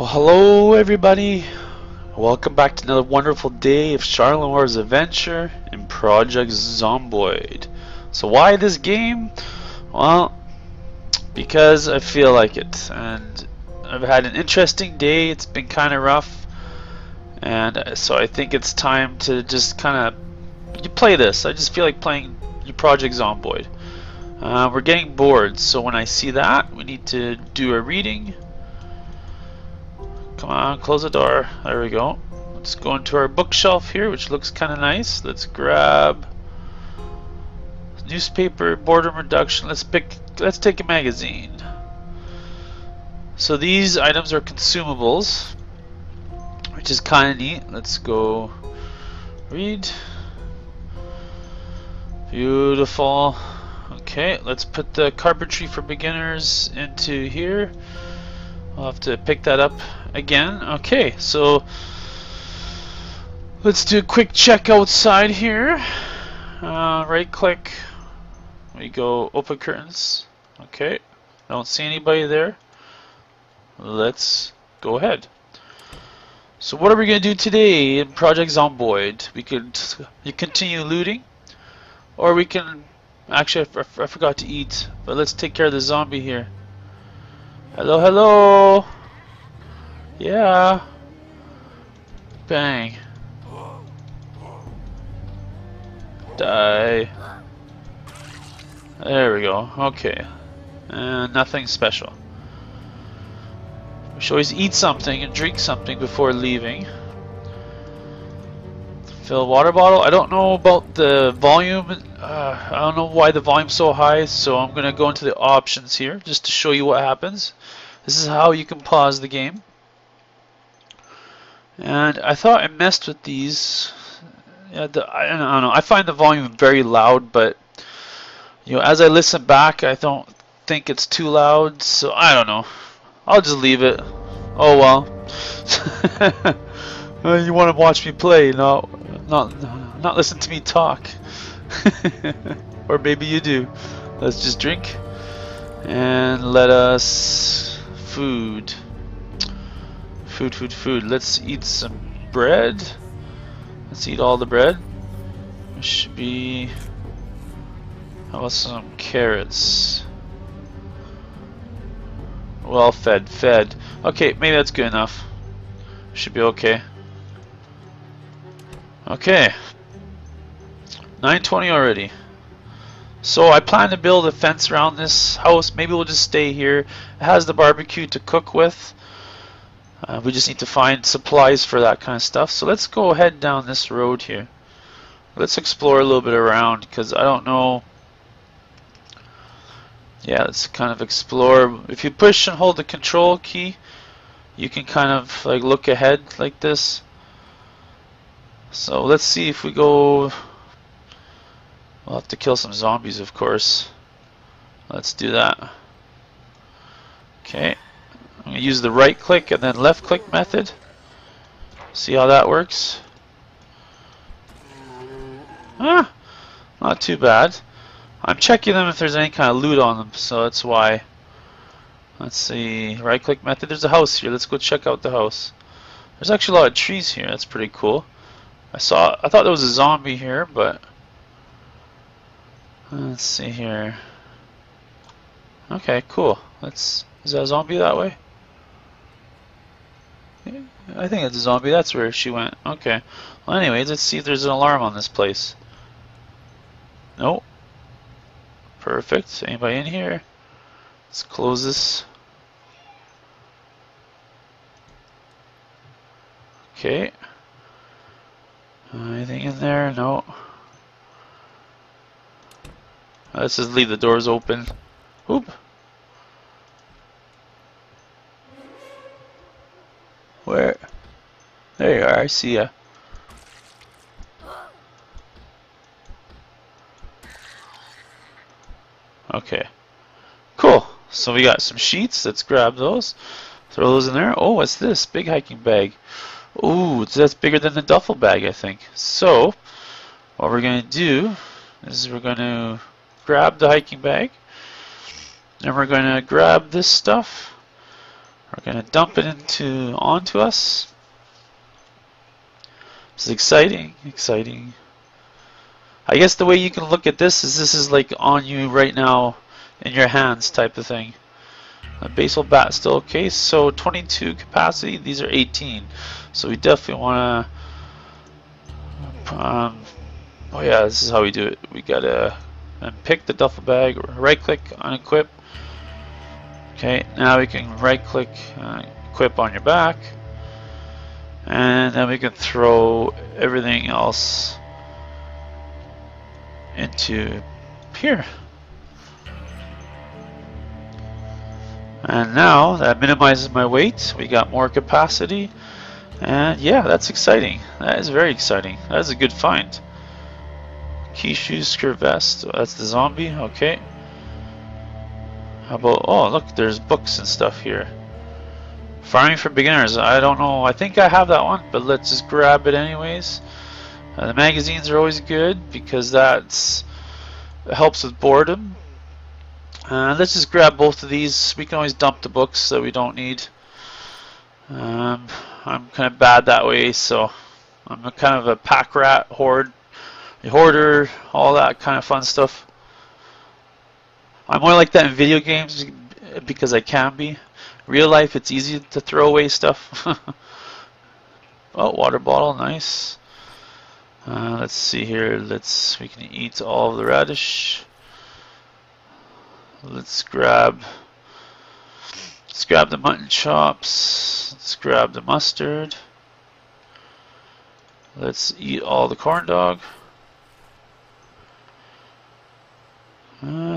Well, hello everybody. Welcome back to another wonderful day of Sharlenwar's adventure in Project Zomboid. So why this game? Well, because I feel like it, and I've had an interesting day. It's been kind of rough, and so I think it's time to just kind of play this. I just feel like playing Project Zomboid. We're getting bored, so when I see that, we need to do a reading. Come on, close the door. There we go. Let's go into our bookshelf here, which looks kind of nice. Let's grab newspaper, boredom reduction. Let's take a magazine. So these items are consumables, which is kind of neat. Let's go read. Beautiful. Okay, let's put the carpentry for beginners into here. I'll have to pick that up again. Okay, so let's do a quick check outside here. Right click, we go open curtains. Okay, I don't see anybody there. Let's go ahead. So what are we going to do today in Project Zomboid? We could continue looting, or we can actually I forgot to eat, but let's take care of the zombie here. Hello, hello. Yeah. Bang. Die. There we go. Okay. And nothing special. We should always eat something and drink something before leaving. Fill water bottle. I don't know about the volume. I don't know why the volume's so high, so I'm gonna go into the options here just to show you what happens. This is how you can pause the game. And I thought I messed with these. Yeah, I don't know. I find the volume very loud, but you know, as I listen back, I don't think it's too loud. So I don't know. I'll just leave it. Oh well. You want to watch me play, not listen to me talk. Or maybe you do. Let's just drink and let us food. Let's eat some bread. Let's eat all the bread. There should be, how about some carrots? Well fed, fed. Okay, maybe that's good enough. Should be okay. Okay, 9:20 already. So I plan to build a fence around this house. Maybe we'll just stay here. It has the barbecue to cook with. We just need to find supplies for that kind of stuff. So let's go ahead down this road here. Let's explore a little bit around, because I don't know. Yeah, let's kind of explore. If you push and hold the control key, you can kind of like look ahead like this. So let's see if we go. We'll have to kill some zombies, of course. Let's do that. Okay, I'm going to use the right click and then left click method. See how that works. Ah, not too bad. I'm checking them if there's any kind of loot on them, so that's why. Let's see, right click method. There's a house here. Let's go check out the house. There's actually a lot of trees here. That's pretty cool. I thought there was a zombie here, but let's see here. Okay, cool. Is that a zombie that way? Yeah, I think it's a zombie. That's where she went. Okay. Well, anyways, let's see if there's an alarm on this place. Nope. Perfect. Anybody in here? Let's close this. Okay. Anything in there? No. Let's just leave the doors open. Oop. Where? There you are. I see ya. Okay. Cool. So we got some sheets. Let's grab those. Throw those in there. Oh, what's this? Big hiking bag. Ooh, that's bigger than the duffel bag, I think. So what we're going to do is we're going to grab the hiking bag, and we're going to grab this stuff, We're going to dump it onto us. This is exciting, exciting. I guess the way you can look at this is like on you right now, in your hands type of thing. A baseball bat still okay, so 22 capacity, these are 18. So we definitely want to, oh yeah, this is how we do it. We gotta pick the duffel bag, right click, unequip. Okay, now we can right click, equip on your back. And then we can throw everything else into here. And now that minimizes my weight, we got more capacity, and yeah, that's exciting. That is very exciting. That is a good find. Key shoes, skirt vest, that's the zombie, okay. How about, oh look, there's books and stuff here. Farming for beginners, I don't know, I think I have that one, but let's just grab it anyways. The magazines are always good because that's helps with boredom. Let's just grab both of these. We can always dump the books that we don't need. I'm kind of bad that way, so I'm a kind of a pack rat, hoarder, all that kind of fun stuff. I'm more like that in video games because I can be. Real life, it's easy to throw away stuff. Oh, water bottle, nice. Let's see here. We can eat all of the radish. Let's grab the mutton chops, let's grab the mustard, let's eat all the corn dog.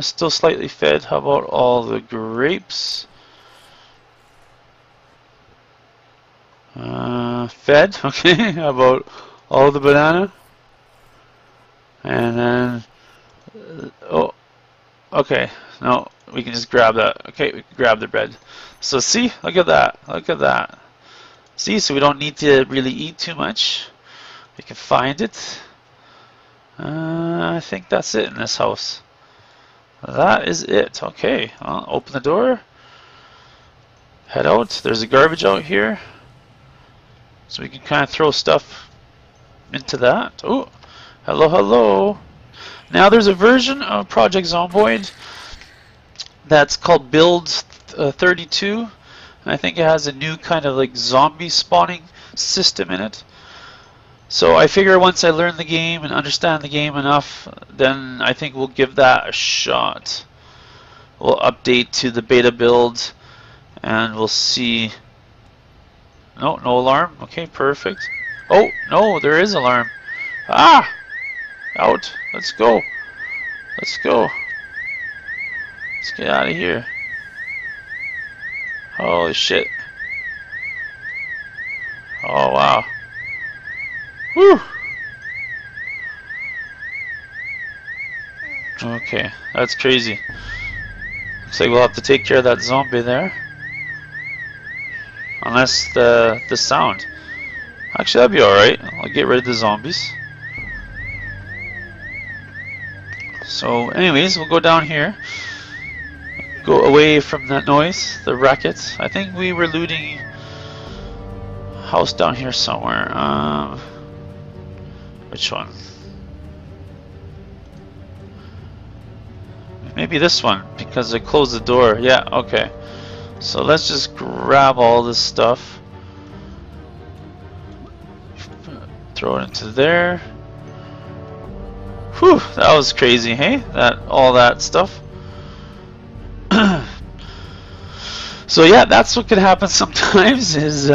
Still slightly fed. How about all the grapes? Fed, okay. How about all the banana? And then oh, okay, no, we can just grab that. Okay, we can grab the bread. So see, look at that, look at that. See, so we don't need to really eat too much. We can find it. I think that's it in this house. That is it. Okay, I'll open the door. Head out. There's a garbage out here. So we can kind of throw stuff into that. Oh, hello, hello. Now there's a version of Project Zomboid that's called Build 32, and I think it has a new kind of like zombie spawning system in it. So I figure once I learn the game and understand the game enough, then I think we'll give that a shot. We'll update to the beta build and we'll see. No, no alarm. Okay, perfect. Oh, no, there is alarm. Ah! Out. Let's go. Let's go. Let's get out of here. Holy shit. Oh, wow. Whew. Okay, that's crazy. Looks like we'll have to take care of that zombie there. Unless the sound. Actually, that'd be alright. I'll get rid of the zombies. So anyways, we'll go down here, go away from that noise, the racket. I think we were looting a house down here somewhere. Which one? Maybe this one, because I closed the door. Yeah, okay. So let's just grab all this stuff, throw it into there. Whew, that was crazy, hey? All that stuff. So yeah, that's what could happen sometimes is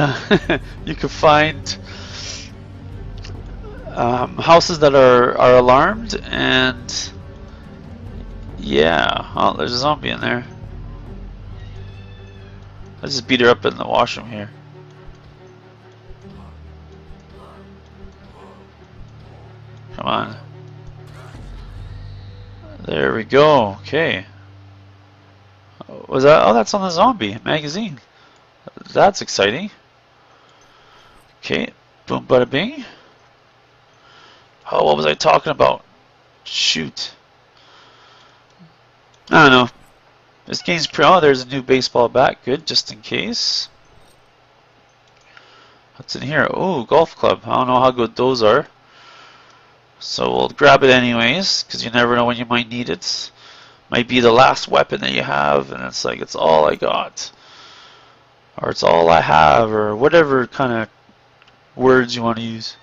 you could find houses that are alarmed, and yeah, oh, there's a zombie in there. Let's just beat her up in the washroom here. Come on. There we go. Okay. Was that? Oh, that's on the zombie magazine. That's exciting. Okay. Boom, bada bing. Oh, what was I talking about? Shoot. I don't know. This game's pretty. Oh, there's a new baseball bat. Good, just in case. What's in here? Oh, golf club. I don't know how good those are. So we'll grab it anyways, because you never know when you might need it. Might be the last weapon that you have, and it's like, it's all I got. Or it's all I have, or whatever kind of words you want to use.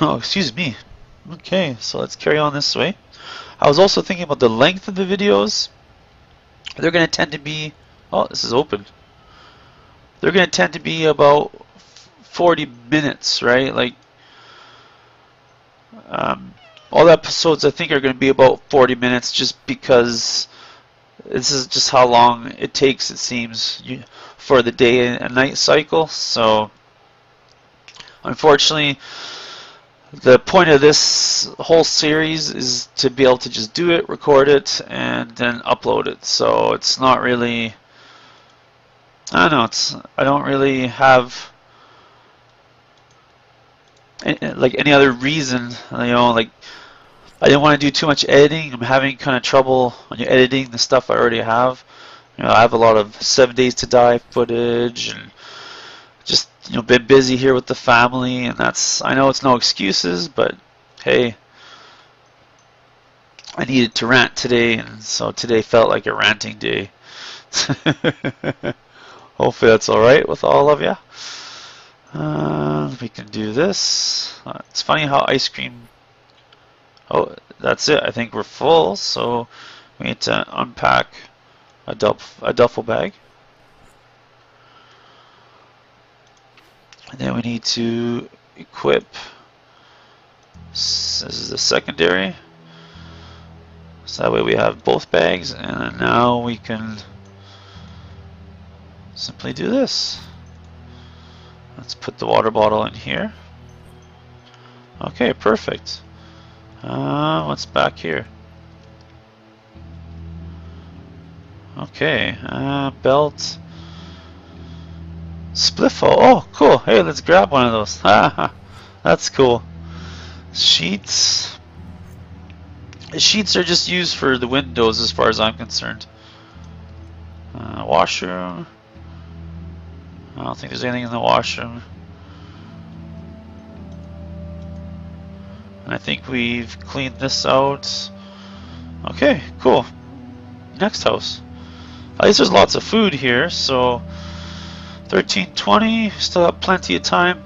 Oh, excuse me. Okay, so let's carry on this way. I was also thinking about the length of the videos. They're going to tend to be... Oh, this is open. They're going to tend to be about 40 minutes, right? Like, all the episodes I think are going to be about 40 minutes just because this is just how long it takes, it seems, for the day and night cycle. So, unfortunately, the point of this whole series is to be able to just do it, record it, and then upload it. So it's not really, I don't know, I don't really have like any other reason, you know, like I didn't want to do too much editing. I'm having kind of trouble when you're editing the stuff I already have. You know, I have a lot of 7 Days to Die footage and just, you know, been busy here with the family, and that's, I know it's no excuses, but hey, I needed to rant today, and so today felt like a ranting day. Hopefully that's alright with all of you. We can do this. It's funny how ice cream... Oh, that's it. I think we're full, so we need to unpack a duffel bag. And then we need to equip... This is the secondary. So that way we have both bags, and now we can simply do this. Let's put the water bottle in here. Okay, perfect. What's back here? Okay, belt. Spliffo. Oh, cool. Hey, let's grab one of those. That's cool. Sheets. Sheets are just used for the windows as far as I'm concerned. Washroom. I don't think there's anything in the washroom. And I think we've cleaned this out. Okay, cool. Next house. At least there's lots of food here, so 13:20, still have plenty of time.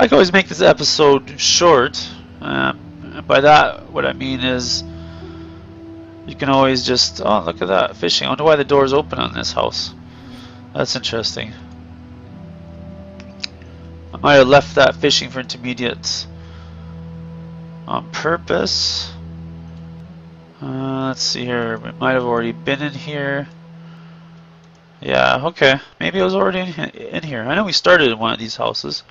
I can always make this episode short. By that, what I mean is you can always just... Oh, look at that, fishing. I wonder why the door's open on this house. That's interesting. I might have left that fishing for intermediate on purpose. Let's see here. We might have already been in here. Yeah, okay. Maybe it was already in here. I know we started in one of these houses.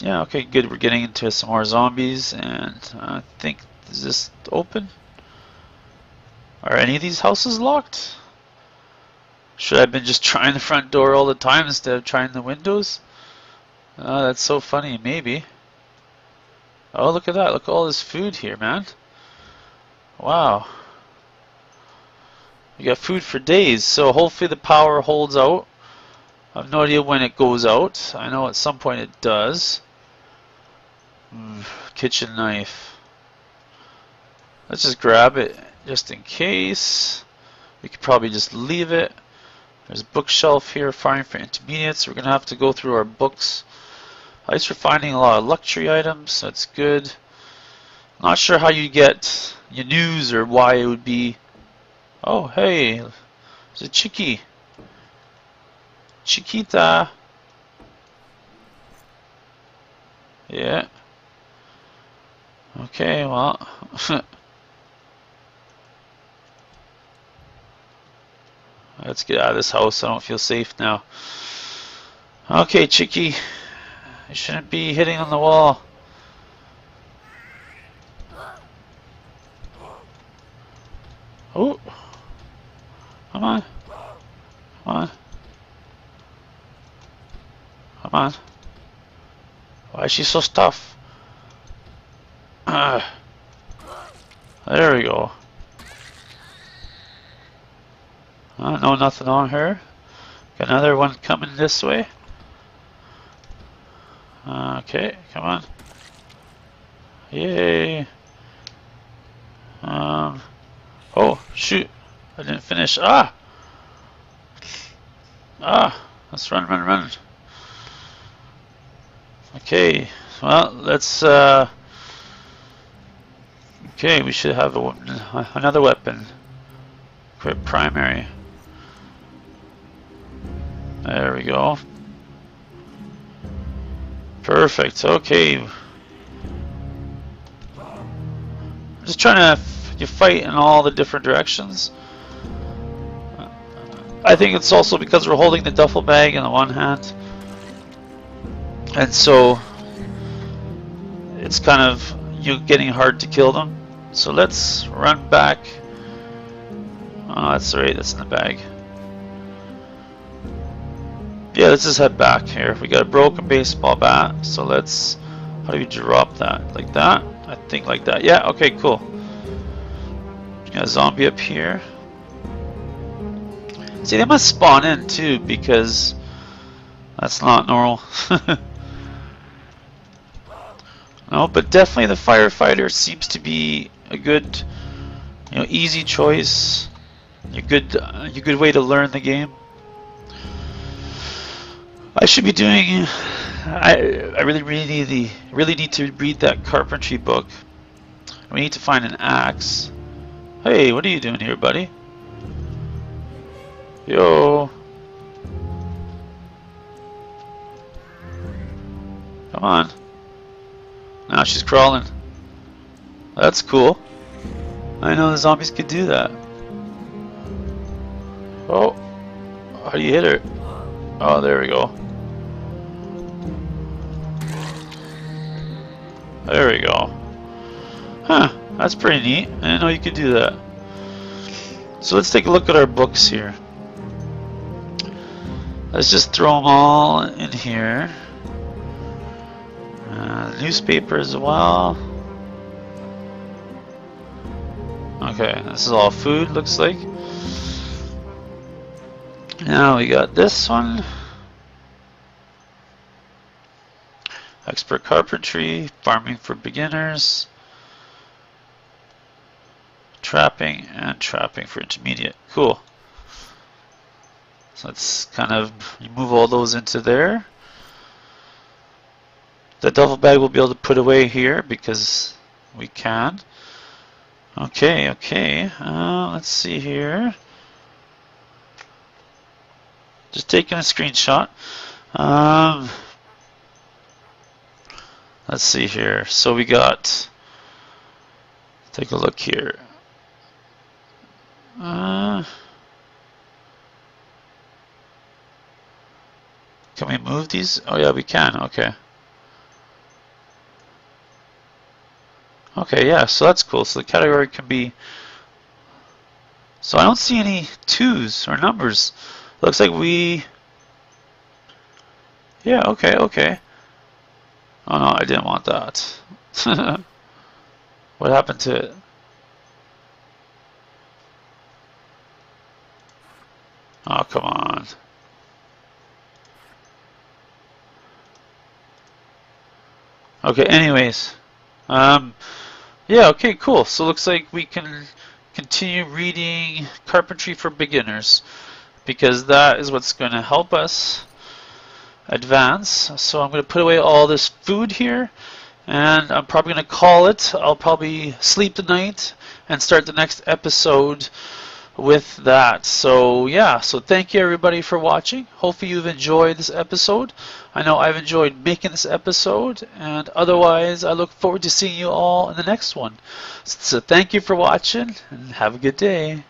Yeah, okay, good. We're getting into some more zombies, and I think, is this open? Are any of these houses locked? Should I have been just trying the front door all the time instead of trying the windows? That's so funny, maybe. Oh, look at that. Look at all this food here, man. Wow. You got food for days, so hopefully the power holds out. I have no idea when it goes out. I know at some point it does. Kitchen knife. Let's just grab it. Just in case, we could probably just leave it. There's a bookshelf here, firing for intermediates. We're gonna have to go through our books. At least we're finding a lot of luxury items, so that's good. Not sure how you get your news or why it would be. Oh, hey, there's a Chiquita. Yeah. Okay, well. Let's get out of this house. I don't feel safe now. Okay, Chicky. You shouldn't be hitting on the wall. Oh. Come on. Come on. Come on. Why is she so tough? There we go. No, nothing on her. Got another one coming this way. Okay, come on. Yay. Oh, shoot. I didn't finish. Ah! Ah! Let's run, run, run. Okay, well, let's, okay, we should have a, another weapon. Equip primary. There we go. Perfect, okay. I'm just trying to fight in all the different directions. I think it's also because we're holding the duffel bag in the one hand, and so it's kind of getting hard to kill them. So let's run back. Oh, that's right, that's in the bag. Yeah, let's just head back here. We got a broken baseball bat, so let's, how do you drop that? Like that? I think like that. Yeah, okay, cool. Got a zombie up here. See, they must spawn in too, because that's not normal. No, but definitely the firefighter seems to be a good, you know, easy choice. A good way to learn the game. I should be doing. I really need to read that carpentry book. We need to find an axe. Hey, what are you doing here, buddy? Yo. Come on. Now she's crawling. That's cool. I didn't know the zombies could do that. Oh. How do you hit her? Oh, there we go. There we go. Huh. That's pretty neat. I didn't know you could do that. So let's take a look at our books here. Let's just throw them all in here. Newspaper as well. Okay, this is all food, looks like. Now we got this one. Expert carpentry, farming for beginners, trapping, and trapping for intermediate. Cool. So let's kind of move all those into there. The duffel bag we'll be able to put away here because we can. Okay, okay. Let's see here. Just taking a screenshot. Let's see here. So we got. Take a look here. Can we move these? Oh yeah, we can. Okay. Okay, yeah, so that's cool. So the category can be... So I don't see any 2s or numbers. Looks like we... Yeah, okay, okay. Oh no, I didn't want that. What happened to it? Oh, come on. Okay, anyways, yeah, okay, cool. So it looks like we can continue reading Carpentry for Beginners because that is what's going to help us advance. So I'm going to put away all this food here, and I'm probably going to call it. I'll probably sleep tonight and start the next episode with that. So yeah, so thank you everybody for watching. Hopefully you've enjoyed this episode. I know I've enjoyed making this episode, and otherwise I look forward to seeing you all in the next one. So thank you for watching and have a good day.